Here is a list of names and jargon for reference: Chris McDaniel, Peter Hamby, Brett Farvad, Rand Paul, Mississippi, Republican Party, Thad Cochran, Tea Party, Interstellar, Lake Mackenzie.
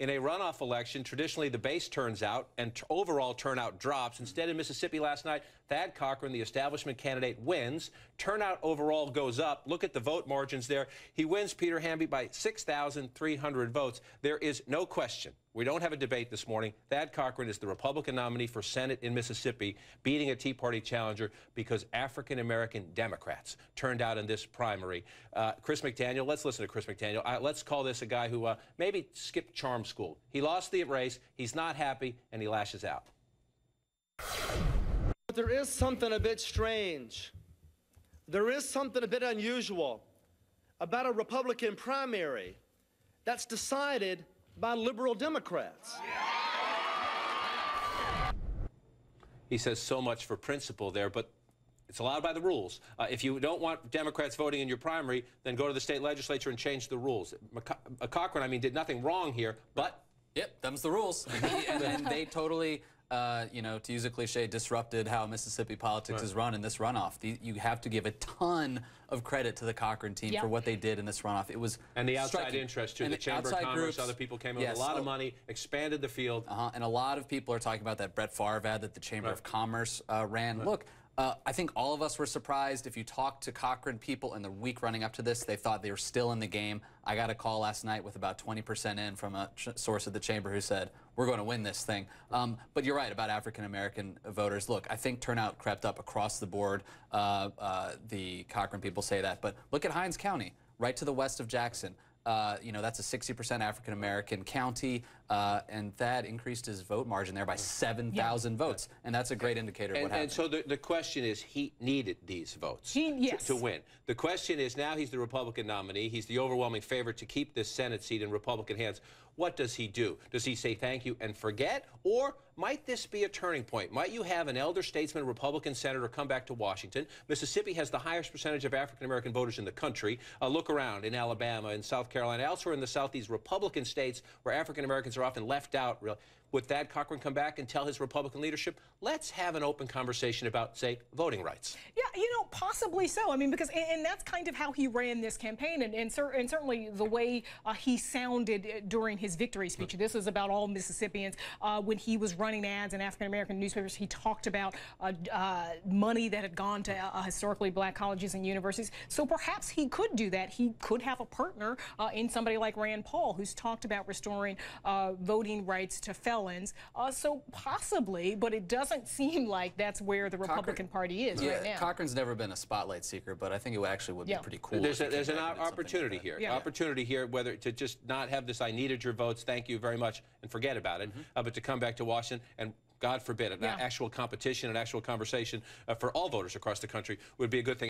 In a runoff election, traditionally the base turns out and overall turnout drops. Instead, in Mississippi last night, Thad Cochran, the establishment candidate, wins. Turnout overall goes up. Look at the vote margins there. He wins Peter Hamby by 6,300 votes. There is no question. We don't have a debate this morning. Thad Cochran is the Republican nominee for Senate in Mississippi, beating a Tea Party challenger because African-American Democrats turned out in this primary. Chris McDaniel, let's listen to Chris McDaniel. Let's call this a guy who maybe skipped charm school. He lost the race, he's not happy, and he lashes out. But there is something a bit strange. There is something a bit unusual about a Republican primary that's decided by liberal Democrats. He says so much for principle there, but it's allowed by the rules. If you don't want Democrats voting in your primary, then go to the state legislature and change the rules. Cochran, I mean, did nothing wrong here, but... Yep, them's the rules. and they totally, you know, to use a cliche, disrupted how Mississippi politics is run in this runoff. You have to give a ton of credit to the Cochran team for what they did in this runoff. It was and the outside interest too. The Chamber of Commerce, groups, other people came in with a lot of money, expanded the field. And a lot of people are talking about that Brett Farvad that the Chamber of Commerce ran. Look. I think all of us were surprised. If you talk to Cochran people in the week running up to this, they thought they were still in the game. I got a call last night with about 20% in from a source at the Chamber who said, we're going to win this thing. But you're right about African-American voters. Look, I think turnout crept up across the board. The Cochran people say that. But look at Hinds County, right to the west of Jackson. You know, that's a 60% African-American county, and Thad increased his vote margin there by 7,000 votes, and that's a great indicator of what happened. And so the question is, he needed these votes to win. The question is, now he's the Republican nominee. He's the overwhelming favorite to keep this Senate seat in Republican hands. What does he do? Does he say thank you and forget? Or might this be a turning point? Might you have an elder statesman, Republican senator, come back to Washington? Mississippi has the highest percentage of African-American voters in the country. Look around in Alabama, in South Carolina, elsewhere in the South, these Republican states where African-Americans are often left out. Would Thad Cochran come back and tell his Republican leadership, let's have an open conversation about, say, voting rights? Yeah, you know, possibly so. I mean, because, and that's kind of how he ran this campaign, and certainly the way he sounded during his victory speech. This was about all Mississippians. When he was running ads in African-American newspapers, he talked about money that had gone to historically black colleges and universities. So perhaps he could do that. He could have a partner in somebody like Rand Paul, who's talked about restoring voting rights to felons. So possibly, but it doesn't seem like that's where the Republican Party is right now. Cochran's never been a spotlight seeker, but I think it actually would be pretty cool. There's an opportunity here. Opportunity here, whether to just not have this, I needed your votes, thank you very much, and forget about it, but to come back to Washington and, God forbid, an actual competition, an actual conversation for all voters across the country would be a good thing.